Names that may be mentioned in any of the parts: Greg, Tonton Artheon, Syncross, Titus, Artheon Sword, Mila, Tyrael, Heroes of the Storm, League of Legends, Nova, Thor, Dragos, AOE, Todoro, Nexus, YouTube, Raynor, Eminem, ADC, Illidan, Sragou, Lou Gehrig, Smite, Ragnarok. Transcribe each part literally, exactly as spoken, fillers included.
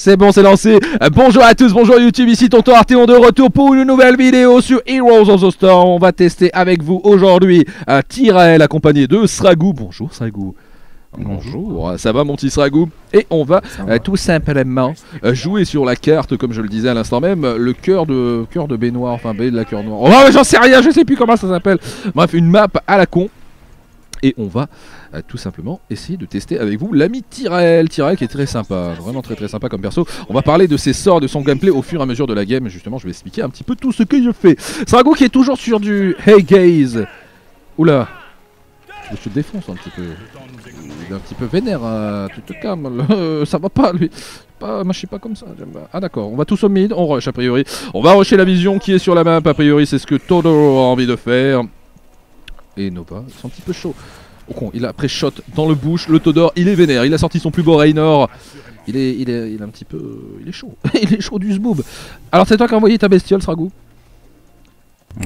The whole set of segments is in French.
C'est bon, c'est lancé. Bonjour à tous, bonjour YouTube, ici Tonton Artheon de retour pour une nouvelle vidéo sur Heroes of the Storm. On va tester avec vous aujourd'hui uh, Tyrael accompagné de Sragou. Bonjour Sragou. Bonjour, ça va mon petit Sragou? Et on va euh, tout simplement euh, jouer sur la carte, comme je le disais à l'instant même, le cœur de cœur de baignoire, enfin baie de la cœur noire. Oh, j'en sais rien, je sais plus comment ça s'appelle. Bref, une map à la con. Et on va euh, tout simplement essayer de tester avec vous l'ami Tyrael, Tyrael qui est très sympa, vraiment très très sympa comme perso. On va parler de ses sorts, de son gameplay au fur et à mesure de la game. Justement, je vais expliquer un petit peu tout ce que je fais. Sragou qui est toujours sur du Hey Gaze. Oula, je te défonce un petit peu. Il est un petit peu vénère, hein. Tu te calmes, euh, ça va pas lui. Pas, moi je suis pas comme ça. Ah d'accord, on va tous au mid, on rush a priori. On va rusher la vision qui est sur la map, a priori c'est ce que Todoro a envie de faire. Et Nova, ils sont un petit peu chauds. Oh con, il a pré-shot dans le bouche, le Todor, il est vénère, il a sorti son plus beau Raynor. Il est, il est, il est un petit peu... il est chaud, il est chaud du zboob. Alors c'est toi qui as envoyé ta bestiole, Sragou? Mmh.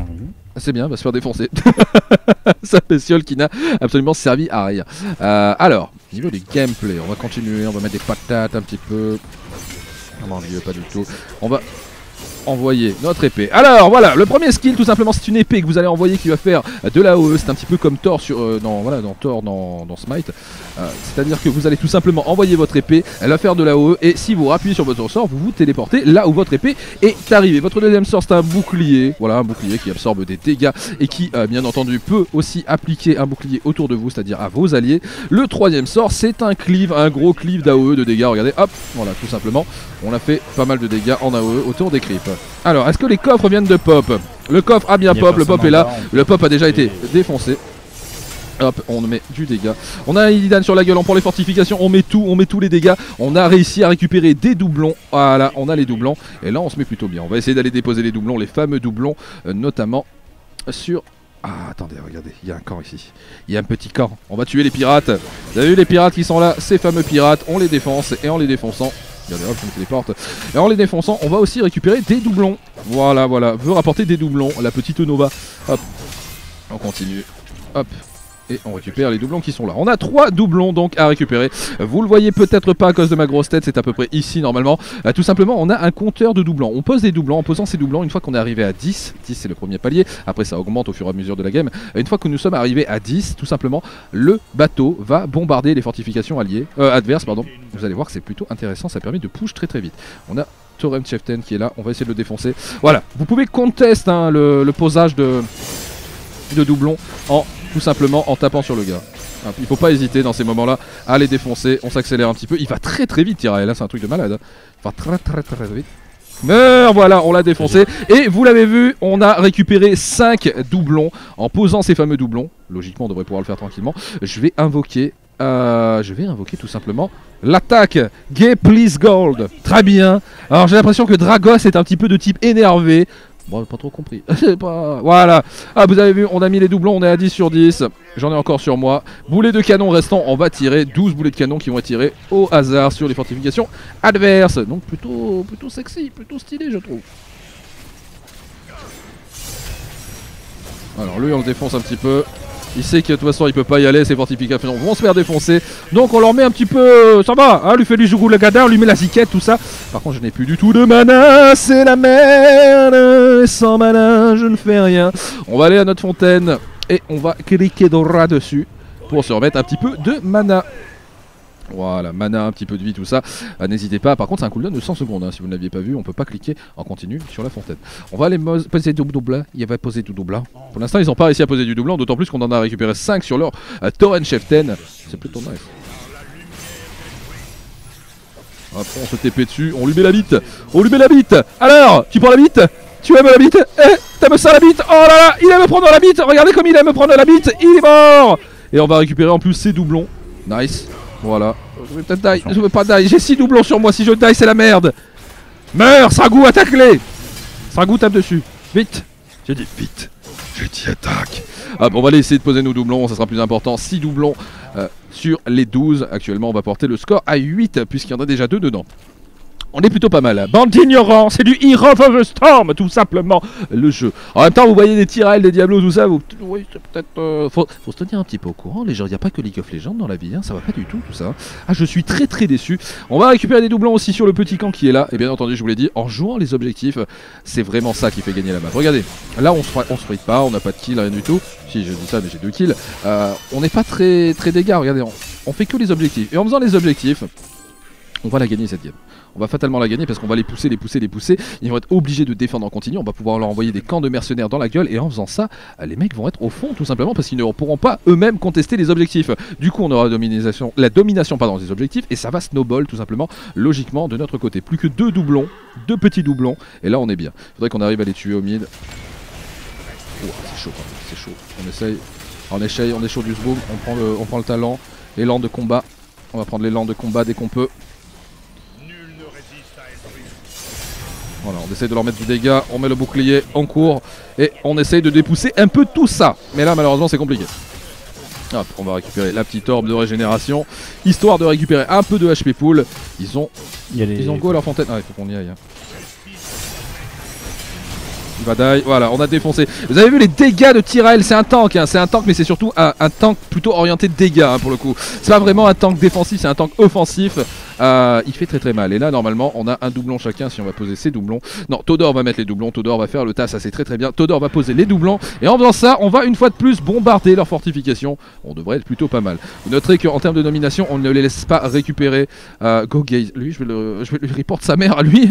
C'est bien, va se faire défoncer. Sa bestiole qui n'a absolument servi à rien. Euh, alors, niveau du gameplay, on va continuer, on va mettre des patates un petit peu. Oh mon dieu, pas du tout. On va... envoyer notre épée. Alors voilà, le premier skill tout simplement c'est une épée que vous allez envoyer qui va faire de la A O E. C'est un petit peu comme Thor sur, euh, dans, voilà, dans Thor dans, dans Smite. Euh, C'est-à-dire que vous allez tout simplement envoyer votre épée, elle va faire de la A O E et si vous appuyez sur votre sort, vous vous téléportez là où votre épée est arrivée. Votre deuxième sort c'est un bouclier, voilà un bouclier qui absorbe des dégâts et qui euh, bien entendu peut aussi appliquer un bouclier autour de vous, c'est-à-dire à vos alliés. Le troisième sort c'est un cleave, un gros cleave d'A O E de dégâts, regardez, hop, voilà tout simplement. On a fait pas mal de dégâts en A O E autour des creeps. Alors, est-ce que les coffres viennent de Pop? Le coffre a bien Pop, le Pop est là, le Pop a déjà été défoncé. Hop, on met du dégât. On a un Illidan sur la gueule, on prend les fortifications, on met tout, on met tous les dégâts. On a réussi à récupérer des doublons, voilà, on a les doublons. Et là, on se met plutôt bien, on va essayer d'aller déposer les doublons, les fameux doublons, euh, notamment sur... Ah, attendez, regardez, il y a un camp ici. Il y a un petit camp, on va tuer les pirates. Vous avez vu les pirates qui sont là, ces fameux pirates, on les défonce et en les défonçant... Regardez, hop, je me téléporte. Et en les défonçant, on va aussi récupérer des doublons. Voilà, voilà, veut rapporter des doublons, la petite Nova. Hop, on continue. Hop, et on récupère les doublons qui sont là. On a trois doublons donc à récupérer. Vous le voyez peut-être pas à cause de ma grosse tête, c'est à peu près ici normalement. Euh, tout simplement, on a un compteur de doublons. On pose des doublons, en posant ces doublons, une fois qu'on est arrivé à dix, dix c'est le premier palier, après ça augmente au fur et à mesure de la game. Une fois que nous sommes arrivés à dix, tout simplement, le bateau va bombarder les fortifications alliées, euh, adverses. Pardon. Vous allez voir que c'est plutôt intéressant, ça permet de push très très vite. On a Torem Cheften qui est là, on va essayer de le défoncer. Voilà, vous pouvez contester hein, le, le posage de, de doublons en... tout simplement en tapant sur le gars. Il faut pas hésiter dans ces moments-là à les défoncer. On s'accélère un petit peu. Il va très très vite, Tyrael. Là, c'est un truc de malade. Il va très très très vite. Meurs, voilà, on l'a défoncé. Et vous l'avez vu, on a récupéré cinq doublons en posant ces fameux doublons. Logiquement, on devrait pouvoir le faire tranquillement. Je vais invoquer... Euh, je vais invoquer tout simplement l'attaque Gay Please Gold. Très bien. Alors, j'ai l'impression que Dragos est un petit peu de type énervé. Bon, pas trop compris. pas... Voilà. Ah, vous avez vu, on a mis les doublons, on est à dix sur dix. J'en ai encore sur moi. Boulet de canon restant, on va tirer douze boulets de canon qui vont être tirés au hasard sur les fortifications adverses. Donc plutôt, plutôt sexy, plutôt stylé, je trouve. Alors lui, on le défonce un petit peu. Il sait que de toute façon il peut pas y aller, ses fortifications vont se faire défoncer. Donc on leur met un petit peu... ça va, hein, lui fait du jougou le gadin, on lui met la ziquette, tout ça. Par contre je n'ai plus du tout de mana, c'est la merde. Sans mana je ne fais rien. On va aller à notre fontaine et on va cliquer droit dessus pour se remettre un petit peu de mana. Voilà, mana, un petit peu de vie, tout ça. Ah, n'hésitez pas, par contre c'est un cooldown de cent secondes hein. Si vous ne l'aviez pas vu, on peut pas cliquer en continu sur la fontaine. On va aller poser du doublin. Il va poser du doublin. Pour l'instant ils n'ont pas réussi à poser du doublin, d'autant plus qu'on en a récupéré cinq sur leur euh, Torrent Cheften. C'est plutôt nice. Hop, on se T P dessus, on lui met la bite. On lui met la bite. Alors, tu prends la bite? Tu aimes la bite? Eh, t'aimes ça la bite? Oh là là, il aime prendre la bite. Regardez comme il aime prendre la bite. Il est mort. Et on va récupérer en plus ses doublons. Nice. Voilà, je vais peut-être die, je veux pas die, j'ai six doublons sur moi, si je die c'est la merde. Meurs, Sragou, attaque-les. Sragou tape dessus, vite. J'ai dit vite, j'ai dit attaque. Hop, on va aller essayer de poser nos doublons, ça sera plus important. six doublons euh, sur les douze, actuellement on va porter le score à huit puisqu'il y en a déjà deux dedans. On est plutôt pas mal. Bande d'ignorants, c'est du Heroes of the Storm, tout simplement, le jeu. En même temps, vous voyez des Tyrael, des Diablos, tout ça, vous... Oui, c'est peut-être... Euh... Faut... Faut se tenir un petit peu au courant, les gens. Il n'y a pas que League of Legends dans la vie, hein. Ça va pas du tout, tout ça. Ah, je suis très très déçu. On va récupérer des doublons aussi sur le petit camp qui est là. Et bien entendu, je vous l'ai dit, en jouant les objectifs, c'est vraiment ça qui fait gagner la map. Regardez, là, on se, on se fight pas, on n'a pas de kill, rien du tout. Si, je dis ça, mais j'ai deux kills. Euh, on n'est pas très, très dégâts, regardez, on... on fait que les objectifs. Et en faisant les objectifs, on va la gagner cette game. On va fatalement la gagner parce qu'on va les pousser, les pousser, les pousser. Ils vont être obligés de défendre en continu. On va pouvoir leur envoyer des camps de mercenaires dans la gueule. Et en faisant ça, les mecs vont être au fond tout simplement parce qu'ils ne pourront pas eux-mêmes contester les objectifs. Du coup, on aura la domination, la domination pardon, des objectifs. Et ça va snowball tout simplement, logiquement, de notre côté. Plus que deux doublons, deux petits doublons. Et là, on est bien. Faudrait qu'on arrive à les tuer au mid. Oh, c'est chaud, c'est chaud. On essaye, on essaye, on est chaud du zboom. On prend le, on prend le talent, l'élan de combat. On va prendre l'élan de combat dès qu'on peut. Voilà, on essaye de leur mettre du dégât, on met le bouclier, on court et on essaye de dépousser un peu tout ça. Mais là malheureusement c'est compliqué. Hop, on va récupérer la petite orbe de régénération, histoire de récupérer un peu de H P pool. Ils ont, y a les... ils ont go à leur fontaine. Ah il faut qu'on y aille. Hein. Badaille. Voilà, on a défoncé. Vous avez vu les dégâts de Tyrael, c'est un tank, hein. C'est un tank mais c'est surtout un, un tank plutôt orienté de dégâts hein, pour le coup. C'est pas vraiment un tank défensif, c'est un tank offensif. Euh, il fait très très mal et là normalement on a un doublon chacun si on va poser ses doublons. Non, Todoro va mettre les doublons, Todoro va faire le tas, ça c'est très très bien. Todoro va poser les doublons et en faisant ça on va une fois de plus bombarder leurs fortifications. On devrait être plutôt pas mal. Vous noterez qu'en termes de domination on ne les laisse pas récupérer. euh, Go Gaze, lui je vais, le, je vais lui report sa mère à lui.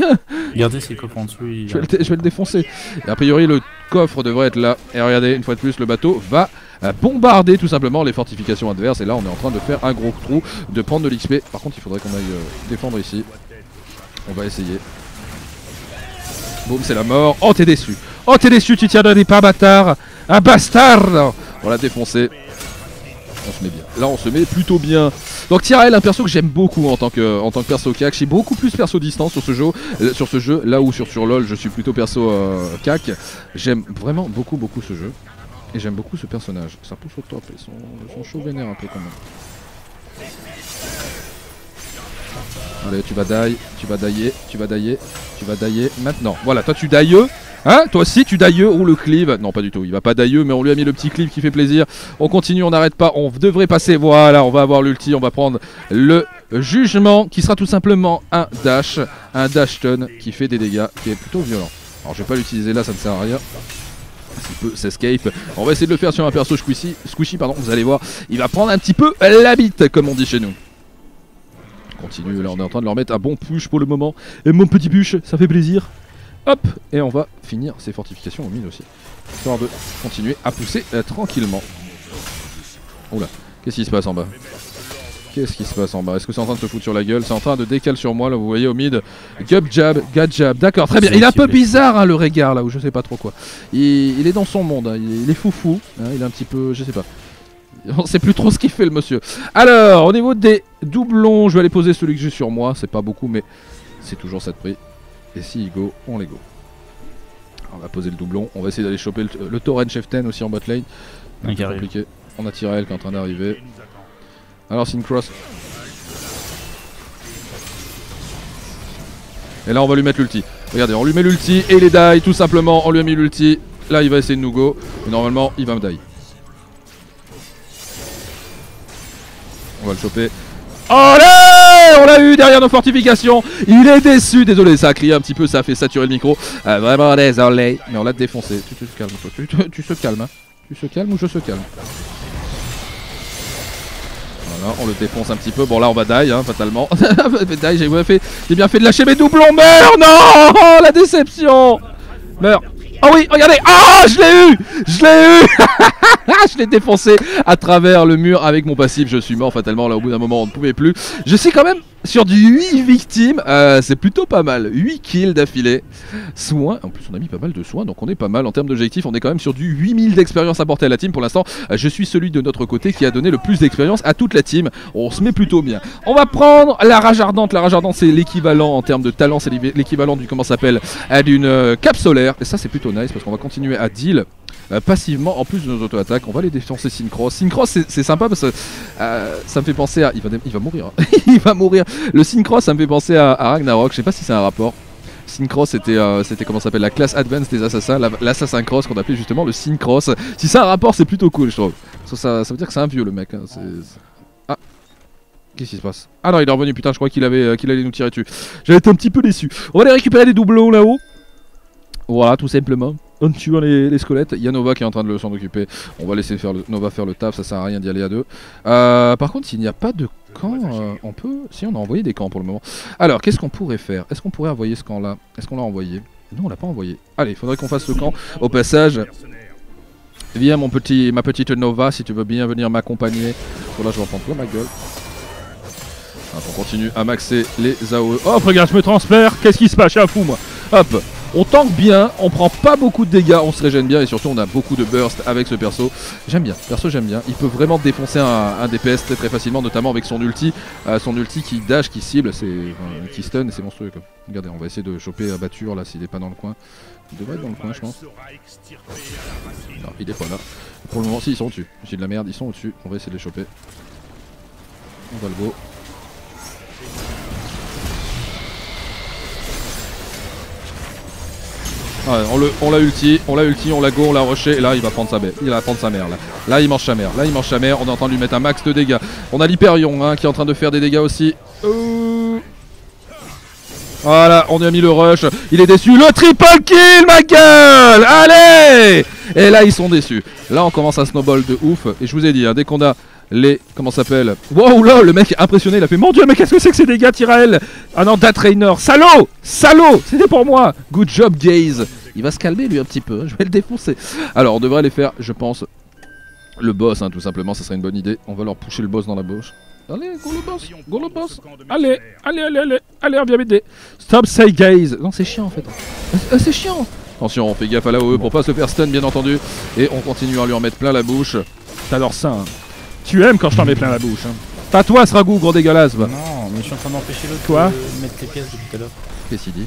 Regardez ses coffres en dessous, je vais, le je vais le défoncer. Et a priori le coffre devrait être là. Et regardez, une fois de plus le bateau va bombarder tout simplement les fortifications adverses. Et là on est en train de faire un gros trou, de prendre de l'X P. Par contre il faudrait qu'on aille euh, défendre ici. On va essayer. Boum, c'est la mort. Oh t'es déçu. Oh t'es déçu, tu tiens des pas bâtard. Un bastard. On l'a défoncé. On se met bien. Là on se met plutôt bien. Donc Tyrael, un perso que j'aime beaucoup en tant que, en tant que perso C A C. Je suis beaucoup plus perso distance sur ce jeu, euh, sur ce jeu là où sur, sur LoL je suis plutôt perso euh, C A C. J'aime vraiment beaucoup beaucoup ce jeu. Et j'aime beaucoup ce personnage. Ça pousse au top, ils sont, ils sont chauds vénères un peu quand même. Allez tu vas die, tu vas dailler, tu vas dailler, tu vas dailler maintenant. Voilà, toi tu daille. Hein, toi aussi tu dailleux ou le cleave? Non pas du tout, il va pas dailleux mais on lui a mis le petit cleave qui fait plaisir. On continue, on n'arrête pas, on devrait passer, voilà on va avoir l'ulti, on va prendre le jugement qui sera tout simplement un dash, un dash stun qui fait des dégâts, qui est plutôt violent. Alors je vais pas l'utiliser là, ça ne sert à rien. Il peut s'escape. On va essayer de le faire sur un perso squishy, squishy pardon, vous allez voir, il va prendre un petit peu la bite comme on dit chez nous. On continue, là on est en train de leur mettre un bon push pour le moment. Et mon petit push, ça fait plaisir. Hop, et on va finir ces fortifications aux mines aussi, histoire de continuer à pousser euh, tranquillement. Oula, qu'est-ce qui se passe en bas? Qu'est-ce qui se passe en bas? Est-ce que c'est en train de se foutre sur la gueule? C'est en train de décaler sur moi, là vous voyez au mid. Gub jab, gad jab, d'accord, très bien. Il est un peu bizarre hein, le regard là, où je sais pas trop quoi. Il, il est dans son monde, hein. il, il est foufou, hein. Il est un petit peu, je sais pas. On sait plus trop ce qu'il fait le monsieur. Alors, au niveau des doublons, je vais aller poser celui que j'ai sur moi, c'est pas beaucoup mais c'est toujours ça de prix. Et si il go, on les go. On va poser le doublon, on va essayer d'aller choper le, le Torrent Cheften aussi en bot lane. C'est compliqué. On a Tyrael qui est en train d'arriver. Alors Syncross. Et là on va lui mettre l'ulti. Regardez, on lui met l'ulti et les die tout simplement, on lui a mis l'ulti. Là il va essayer de nous go. Et normalement il va me die. On va le choper. Oh là! On l'a eu derrière nos fortifications. Il est déçu, désolé, ça a crié un petit peu, ça a fait saturer le micro. euh, Vraiment désolé. Mais on l'a défoncé. Tu te calmes toi, tu, tu, tu se calmes hein. Tu se calmes ou je se calme? Voilà, on le défonce un petit peu. Bon là on va die hein, fatalement. Die, j'ai bien, bien fait de lâcher mes doublons. Meurs, non, oh, la déception. Meurs. Oh oui, regardez, oh je l'ai eu, je l'ai eu. Je l'ai défoncé à travers le mur avec mon passif, je suis mort fatalement, là au bout d'un moment on ne pouvait plus. Je suis quand même sur du huit victimes, euh, c'est plutôt pas mal, huit kills d'affilée. Soins, en plus on a mis pas mal de soins donc on est pas mal en termes d'objectifs, on est quand même sur du huit mille d'expérience apportée à la team. Pour l'instant je suis celui de notre côté qui a donné le plus d'expérience à toute la team, on se met plutôt bien. On va prendre la rage ardente, la rage ardente c'est l'équivalent en termes de talent, c'est l'équivalent du comment ça s'appelle, d'une euh, cape solaire. Et ça c'est plutôt nice parce qu'on va continuer à deal euh, passivement en plus de nos auto-attaques. On va les défoncer Syncross. Syncross c'est sympa parce que euh, ça me fait penser à... Il va, il va mourir, hein. Il va mourir. Le Syncross ça me fait penser à, à Ragnarok, je sais pas si c'est un rapport. Syncross c'était euh, comment ça s'appelle, la classe advance des assassins, l'assassin cross qu'on appelait justement le Syncross. Si c'est un rapport c'est plutôt cool je trouve. Ça, ça, ça veut dire que c'est un vieux le mec hein. c est, c est... Ah qu'est-ce qui se passe? Ah non il est revenu, putain je crois qu'il avait euh, qu'il allait nous tirer dessus. J'avais été un petit peu déçu. On va aller récupérer les doublons là-haut. Voilà tout simplement. En tuant les, les squelettes, il y a Nova qui est en train de s'en occuper. On va laisser faire le, Nova faire le taf, ça sert à rien d'y aller à deux. Euh, par contre, s'il n'y a pas de camp, euh, on peut... Si, on a envoyé des camps pour le moment. Alors, qu'est-ce qu'on pourrait faire? Est-ce qu'on pourrait envoyer ce camp-là? Est-ce qu'on l'a envoyé? Non, on l'a pas envoyé. Allez, il faudrait qu'on fasse le camp. Au passage, viens mon petit, ma petite Nova, si tu veux bien venir m'accompagner. Bon, là, je vais en prendre plein ma gueule. Alors, on continue à maxer les A O E. Oh, regarde, je me transfère. Qu'est-ce qui se passe? Je suis un fou, moi. Hop. On tank bien, on prend pas beaucoup de dégâts, on se régène bien et surtout on a beaucoup de burst avec ce perso. J'aime bien, perso j'aime bien, il peut vraiment défoncer un, un D P S très très facilement, notamment avec son ulti, euh, son ulti qui dash, qui cible, c'est euh, qui stun et c'est monstrueux quoi. Regardez, on va essayer de choper Abatture là s'il est pas dans le coin. Il devrait être dans le coin je pense. Non, il est pas là. Pour le moment si ils sont au-dessus, j'ai de la merde, ils sont au-dessus, on va essayer de les choper. On va le go. Ah, on l'a ulti, on l'a ulti, on l'a go, on l'a rushé, et là il va prendre sa baie, il va prendre sa mère là. Là il mange sa mère, là il mange sa mère, on est en train de lui mettre un max de dégâts. On a l'Hyperion hein, qui est en train de faire des dégâts aussi. Euh... Voilà, on lui a mis le rush, il est déçu, le triple kill ma gueule. Allez. Et là ils sont déçus. Là on commence à snowball de ouf, et je vous ai dit, hein, dès qu'on a les... Comment ça s'appelle? Wow là, le mec est impressionné, il a fait mon dieu mais qu'est-ce que c'est que ces dégâts Tyrael? Ah non, dat Raynor, salaud. Salaud. C'était pour moi. Good job Gaze. Il va se calmer lui un petit peu, hein. Je vais le défoncer. Alors on devrait les faire, je pense, le boss hein, tout simplement, ça serait une bonne idée. On va leur pousser le boss dans la bouche. Allez, go le boss, go le boss. Allez, allez, allez, allez, allez, viens m'aider. Stop, say Gaze. Non c'est chiant en fait. Euh, c'est chiant. Attention, on fait gaffe à l'A O E pour pas se faire stun bien entendu. Et on continue à lui en mettre plein la bouche. T'adores ça hein. Tu aimes quand je t'en mets plein la bouche. Hein. T'as toi Sragou, gros dégueulasse. Bah. Non, mais je suis en train d'empêcher l'autre de mettre les pièces depuis tout à l'heure. Qu'est-ce qu'il dit?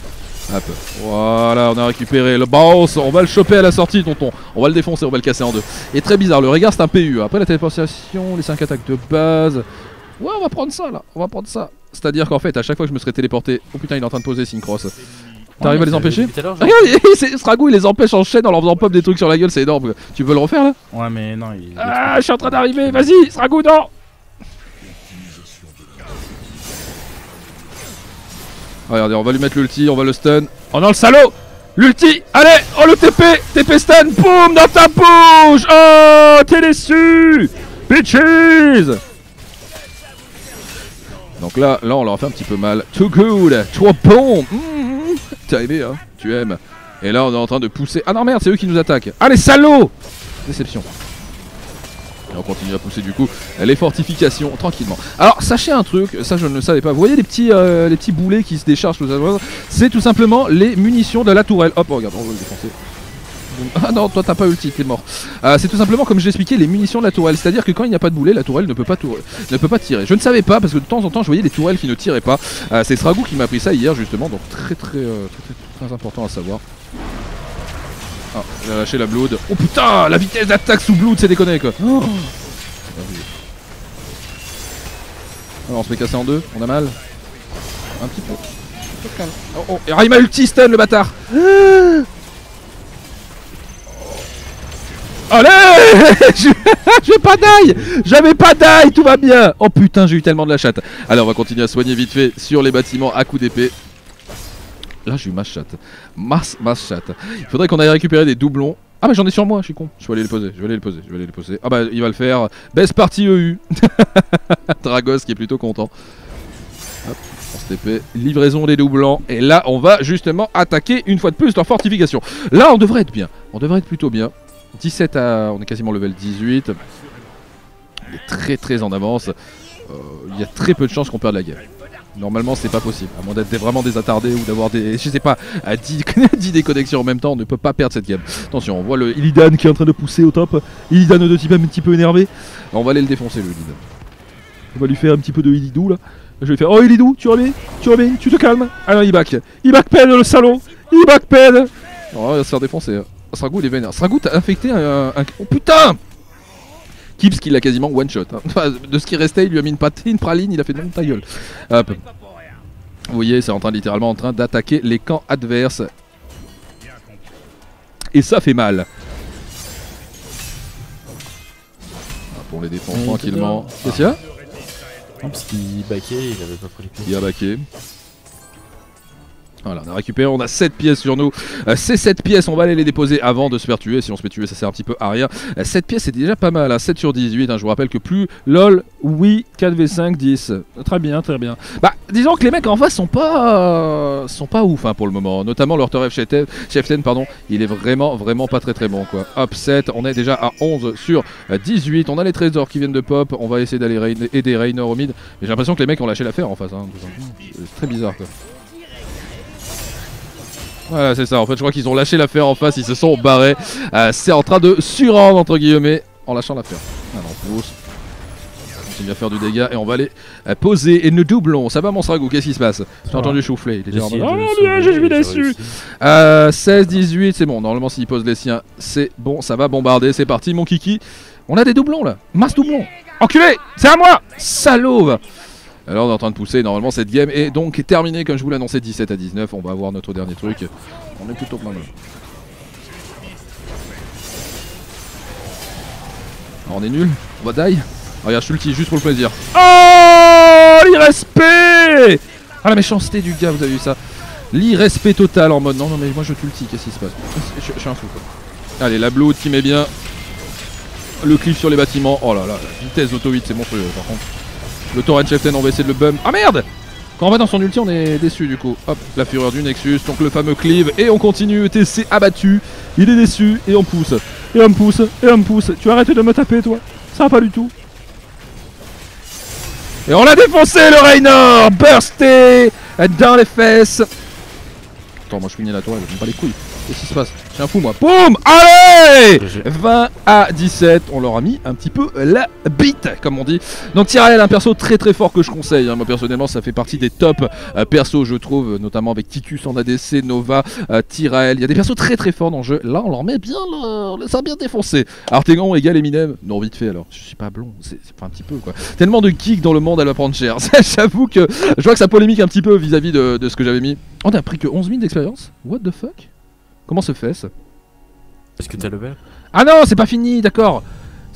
Hop. Voilà, on a récupéré le boss. On va le choper à la sortie, tonton. On va le défoncer, on va le casser en deux. Et très bizarre, le regard c'est un P U. Après la téléportation, les cinq attaques de base. Ouais, on va prendre ça là. On va prendre ça. C'est-à-dire qu'en fait, à chaque fois que je me serais téléporté. Oh putain, il est en train de poser Syncross. T'arrives à les empêcher? Regarde, Sragou il les empêche en chaîne en leur faisant pop des trucs sur la gueule, c'est énorme. Tu veux le refaire là? Ouais mais non il... Ah je suis en train d'arriver, vas-y Sragou non. Regardez, on va lui mettre l'ulti, on va le stun. Oh non le salaud. L'ulti, allez, oh le T P, T P stun, boum dans ta bouche. Oh t'es déçu bitches. Donc là, là on leur fait un petit peu mal. Too good, trop bon. mm. T'as aimé hein, tu aimes. Et là on est en train de pousser. Ah non merde c'est eux qui nous attaquent. Allez salauds. Déception. Et on continue à pousser du coup les fortifications tranquillement. Alors sachez un truc, ça je ne le savais pas. Vous voyez les petits, euh, les petits boulets qui se déchargent tout à. C'est tout simplement les munitions de la tourelle. Hop oh, regarde on veut le défoncer. Ah non toi t'as pas ulti, t'es mort. euh, C'est tout simplement comme je l'expliquais les munitions de la tourelle. C'est à dire que quand il n'y a pas de boulet la tourelle ne peut pas tourelle, ne peut pas tirer. Je ne savais pas parce que de temps en temps je voyais des tourelles qui ne tiraient pas. euh, C'est Sragou qui m'a appris ça hier justement. Donc très très euh, très, très, très important à savoir. Ah il a lâché la blood. Oh putain la vitesse d'attaque sous blood c'est déconné quoi. Oh. Alors on se fait casser en deux. On a mal. Un petit peu. Oh, oh. Et il m'a ulti stun le bâtard. ah. Allez. J'ai pas d'ail. J'avais pas d'ail, tout va bien. Oh putain j'ai eu tellement de la chatte. Allez on va continuer à soigner vite fait sur les bâtiments à coups d'épée. Là j'ai eu ma chatte. Masse, masse chatte. Il faudrait qu'on aille récupérer des doublons. Ah mais j'en ai sur moi, je suis con. Je vais aller les poser, je vais aller les poser, je vais aller les poser. Ah bah il va le faire. Baisse partie E U. Dragos qui est plutôt content. Hop. T P, livraison des doublons et là on va justement attaquer une fois de plus leur fortification. Là on devrait être bien, on devrait être plutôt bien. dix-sept à... on est quasiment level dix-huit. On est très très en avance. Il euh, y a très peu de chances qu'on perde la guerre. Normalement c'est pas possible. À moins d'être vraiment des attardés ou d'avoir des... je sais pas, à dix, dix déconnexions en même temps. On ne peut pas perdre cette game. Attention, on voit le Illidan qui est en train de pousser au top. Illidan de type un petit peu énervé. On va aller le défoncer le Illidan. On va lui faire un petit peu de Illidou là. Je vais lui faire... oh Illidou, tu reviens, tu reviens, tu te calmes. Ah non il back, il back peine le salaud. Il back peine. On va se faire défoncer. Sragou il est vénère. Sragou t'as infecté un, un... Oh putain, Kips qui l'a quasiment one shot. Hein. De ce qui restait, il lui a mis une pâtée, une praline, il a fait de même ta gueule. Hop. Vous voyez, c'est en train littéralement en train d'attaquer les camps adverses. Et ça fait mal. On les défend ouais, tranquillement. Qu'est-ce qu'il y a? Non, parce qu'il baquait, il avait pas pris les pièces. Il a baqué. Voilà, on a récupéré, on a sept pièces sur nous. Euh, ces sept pièces, on va aller les déposer avant de se faire tuer. Si on se fait tuer, ça sert un petit peu à rien. Euh, sept pièces, c'est déjà pas mal, hein. sept sur dix-huit. Hein, je vous rappelle que plus. LOL, oui, quatre v cinq, dix. Très bien, très bien. Bah, disons que les mecs en face sont pas. Euh, sont pas ouf hein, pour le moment. Notamment leur Toref Cheften, pardon. Il est vraiment, vraiment pas très très bon, quoi. Hop, sept. On est déjà à onze sur dix-huit. On a les trésors qui viennent de pop. On va essayer d'aller aider Raynor au mid. J'ai l'impression que les mecs ont lâché l'affaire en face. Hein. C'est très bizarre, quoi. Voilà c'est ça, en fait je crois qu'ils ont lâché l'affaire en face, ils se sont barrés. euh, C'est en train de surrendre entre guillemets en lâchant l'affaire. Alors on pousse, on continue à faire du dégât et on va aller euh, poser et nous doublons. Ça va mon Sragou, qu'est-ce qui se passe? J'ai entendu choufler, il était déjà en mode oh mon dieu je suis déçu. euh, seize, dix-huit c'est bon, normalement s'il pose les siens c'est bon, ça va bombarder, c'est parti mon kiki. On a des doublons là, masse doublons. Enculé, c'est à moi, salaud. Alors on est en train de pousser, normalement cette game est donc terminée comme je vous l'annonçais, dix-sept à dix-neuf, on va avoir notre dernier truc. On est plutôt plein de... On est nul, on va die. Oh, regarde, je suis ulti juste pour le plaisir. Oh l'irrespect. Ah la méchanceté du gars, vous avez vu ça? L'irrespect total en mode non non mais moi je t'ulti, qu'est-ce qui se passe? Je, je, je suis un fou quoi. Allez la blood qui met bien. Le cliff sur les bâtiments, oh là là, la vitesse d'auto huit c'est monstrueux par contre. Le Torrent Cheften, on va essayer de le bum. Ah merde! Quand on va dans son ulti, on est déçu du coup. Hop, la fureur du Nexus, donc le fameux cleave. Et on continue, T C abattu. Il est déçu, et on pousse. Et on pousse, et on pousse. Tu arrêtes de me taper, toi? Ça va pas du tout. Et on l'a défoncé, le Raynor! Bursté! Dans les fesses! Attends, moi je finis la toile, je me bats les couilles. Qu'est-ce qui se passe? J'ai un fou moi. Boum! Allez! vingt à dix-sept, on leur a mis un petit peu la bite, comme on dit. Donc Tyrael, un perso très très fort que je conseille. Moi personnellement, ça fait partie des top persos, je trouve, notamment avec Titus en A D C, Nova, Tyrael. Il y a des persos très très forts dans le jeu. Là, on leur met bien, on les a bien défoncés. Artheon égale Eminem. Non, vite fait alors. Je suis pas blond, c'est pas un petit peu quoi. Tellement de geeks dans le monde à la prendre cher. J'avoue que je vois que ça polémique un petit peu vis-à-vis de, de ce que j'avais mis. On a pris que onze mille d'expérience. What the fuck? Comment se fait-ce? Est-ce que t'as le verre? Ah non, c'est pas fini, d'accord.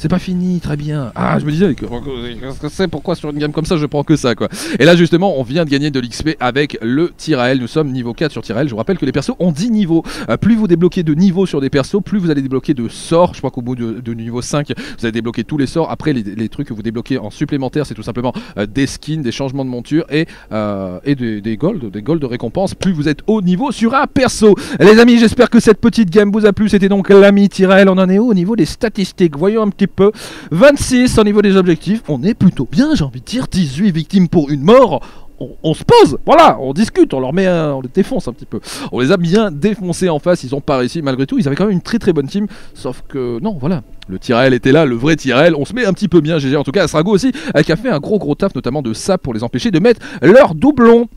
C'est pas fini, très bien. Ah, je me disais, qu'est-ce que c'est? Pourquoi sur une gamme comme ça, je prends que ça, quoi. Et là, justement, on vient de gagner de l'X P avec le Tyrael. Nous sommes niveau quatre sur Tyrael. Je vous rappelle que les persos ont dix niveaux. Euh, plus vous débloquez de niveaux sur des persos, plus vous allez débloquer de sorts. Je crois qu'au bout de, de niveau cinq, vous allez débloquer tous les sorts. Après, les, les trucs que vous débloquez en supplémentaire, c'est tout simplement euh, des skins, des changements de monture et, euh, et des, des golds, des golds de récompense. Plus vous êtes haut niveau sur un perso. Les amis, j'espère que cette petite game vous a plu. C'était donc l'ami Tyrael. On en est haut au niveau des statistiques. Voyons un petit peu. vingt-six au niveau des objectifs, on est plutôt bien, j'ai envie de dire. dix-huit victimes pour une mort. On, on se pose, voilà, on discute, on leur met, un, on les défonce un petit peu. On les a bien défoncés en face, ils ont pas réussi malgré tout. Ils avaient quand même une très très bonne team, sauf que non, voilà. Le Tyrael était là, le vrai Tyrael, on se met un petit peu bien, G G en tout cas. Sragou aussi, qui a fait un gros gros taf, notamment de ça pour les empêcher de mettre leur doublon.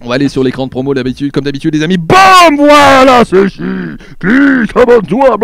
On va aller sur l'écran de promo d'habitude, comme d'habitude les amis. BAM, voilà, c'est ci, clique, abonne-toi.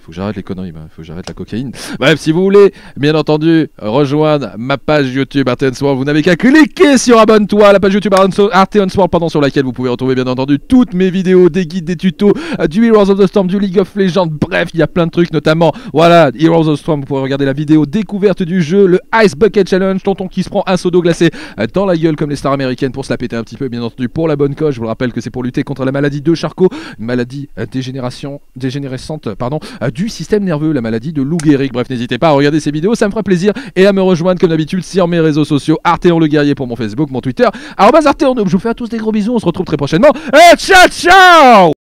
Faut que j'arrête les conneries, bah. Faut que j'arrête la cocaïne. Bref, si vous voulez, bien entendu, rejoindre ma page YouTube Artheon Sword, vous n'avez qu'à cliquer sur abonne-toi, la page YouTube Artheon Sword, pardon, sur laquelle vous pouvez retrouver bien entendu toutes mes vidéos, des guides, des tutos, du Heroes of the Storm, du League of Legends, bref, il y a plein de trucs, notamment, voilà, Heroes of the Storm, vous pouvez regarder la vidéo découverte du jeu, le Ice Bucket Challenge, tonton qui se prend un seau d'eau glacée dans la gueule comme les stars américaines pour se la péter un petit peu, bien entendu, pour la bonne cause, je vous le rappelle que c'est pour lutter contre la maladie de Charcot, une maladie dégénération, dégénérescente, pardon, du système nerveux, la maladie de Lou Gehrig. Bref, n'hésitez pas à regarder ces vidéos, ça me fera plaisir, et à me rejoindre comme d'habitude sur mes réseaux sociaux, Artheon le guerrier pour mon Facebook, mon Twitter, arobase Artheon. Je vous fais à tous des gros bisous, on se retrouve très prochainement, et ciao ciao.